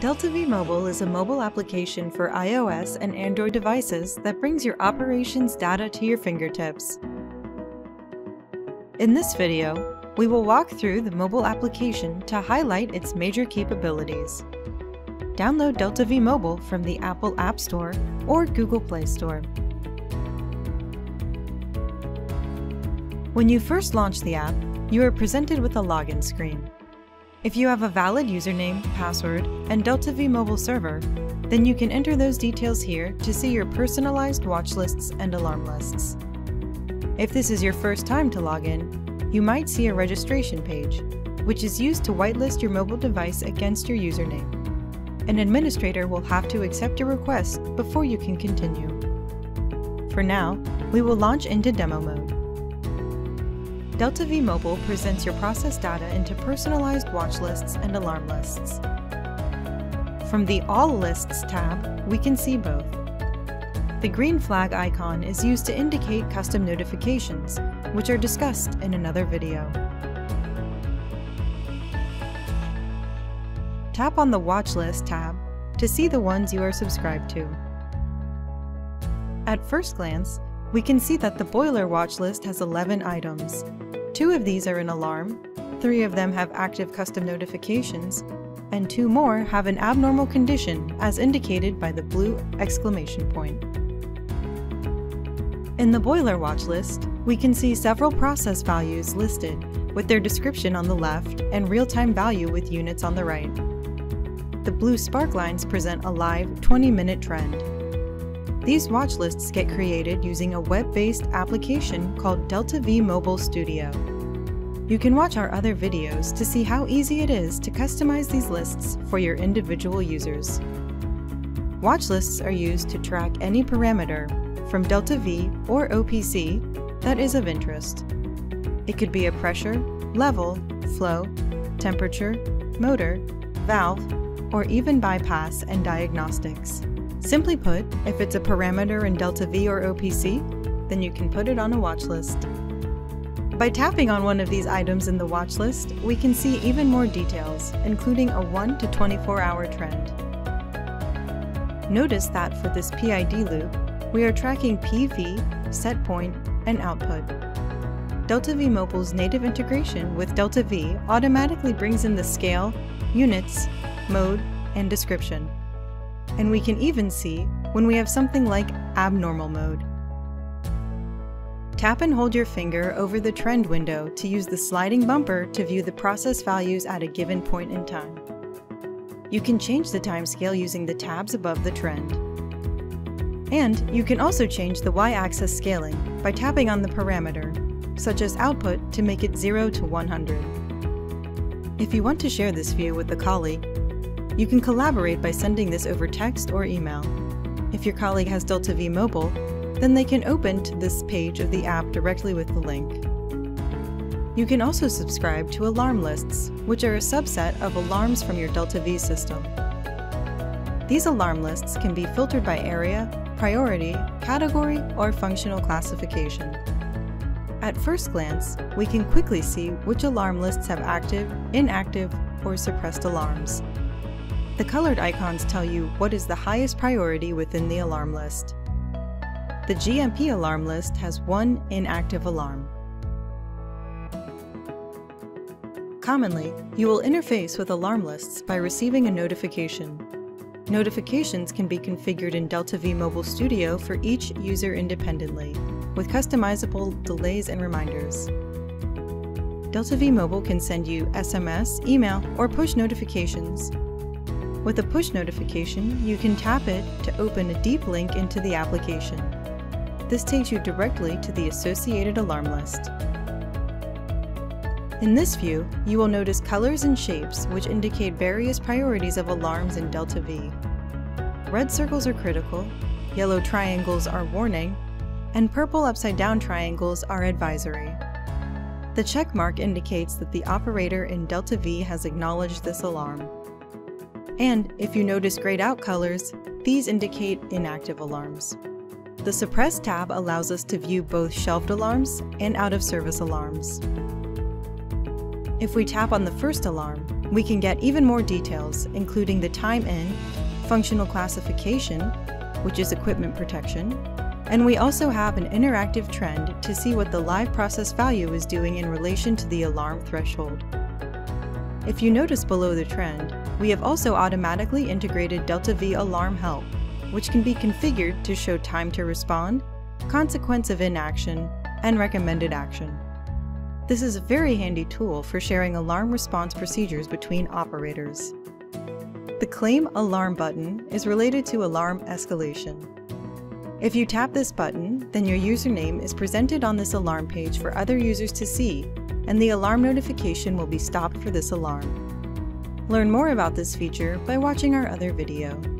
DeltaV Mobile is a mobile application for iOS and Android devices that brings your operations data to your fingertips. In this video, we will walk through the mobile application to highlight its major capabilities. Download DeltaV Mobile from the Apple App Store or Google Play Store. When you first launch the app, you are presented with a login screen. If you have a valid username, password, and DeltaV Mobile server, then you can enter those details here to see your personalized watch lists and alarm lists. If this is your first time to log in, you might see a registration page, which is used to whitelist your mobile device against your username. An administrator will have to accept your request before you can continue. For now, we will launch into demo mode. DeltaV Mobile presents your process data into personalized watch lists and alarm lists. From the All Lists tab, we can see both. The green flag icon is used to indicate custom notifications, which are discussed in another video. Tap on the Watch List tab to see the ones you are subscribed to. At first glance, we can see that the boiler watch list has 11 items. 2 of these are an alarm, 3 of them have active custom notifications, and 2 more have an abnormal condition as indicated by the blue exclamation point. In the boiler watch list, we can see several process values listed with their description on the left and real-time value with units on the right. The blue spark lines present a live 20-minute trend. These watch lists get created using a web-based application called DeltaV Mobile Studio. You can watch our other videos to see how easy it is to customize these lists for your individual users. Watch lists are used to track any parameter from DeltaV or OPC that is of interest. It could be a pressure, level, flow, temperature, motor, valve, or even bypass and diagnostics. Simply put, if it's a parameter in DeltaV or OPC, then you can put it on a watch list. By tapping on one of these items in the watch list, we can see even more details, including a 1 to 24-hour trend. Notice that for this PID loop, we are tracking PV, set point, and output. DeltaV Mobile's native integration with DeltaV automatically brings in the scale, units, mode, and description. And we can even see when we have something like abnormal mode. Tap and hold your finger over the trend window to use the sliding bumper to view the process values at a given point in time. You can change the time scale using the tabs above the trend. And you can also change the y-axis scaling by tapping on the parameter, such as output, to make it 0 to 100. If you want to share this view with a colleague, you can collaborate by sending this over text or email. If your colleague has DeltaV Mobile, then they can open to this page of the app directly with the link. You can also subscribe to alarm lists, which are a subset of alarms from your DeltaV system. These alarm lists can be filtered by area, priority, category, or functional classification. At first glance, we can quickly see which alarm lists have active, inactive, or suppressed alarms. The colored icons tell you what is the highest priority within the alarm list. The GMP alarm list has 1 inactive alarm. Commonly, you will interface with alarm lists by receiving a notification. Notifications can be configured in DeltaV Mobile Studio for each user independently, with customizable delays and reminders. DeltaV Mobile can send you SMS, email, or push notifications. With a push notification, you can tap it to open a deep link into the application. This takes you directly to the associated alarm list. In this view, you will notice colors and shapes which indicate various priorities of alarms in DeltaV. Red circles are critical, yellow triangles are warning, and purple upside-down triangles are advisory. The check mark indicates that the operator in DeltaV has acknowledged this alarm. And if you notice grayed out colors, these indicate inactive alarms. The Suppress tab allows us to view both shelved alarms and out-of-service alarms. If we tap on the first alarm, We can get even more details, including the time in, functional classification, which is equipment protection, and we also have an interactive trend to see what the live process value is doing in relation to the alarm threshold. If you notice below the trend, we have also automatically integrated DeltaV Alarm Help, which can be configured to show time to respond, consequence of inaction, and recommended action. This is a very handy tool for sharing alarm response procedures between operators. The Claim Alarm button is related to alarm escalation. If you tap this button, then your username is presented on this alarm page for other users to see, and the alarm notification will be stopped for this alarm. Learn more about this feature by watching our other video.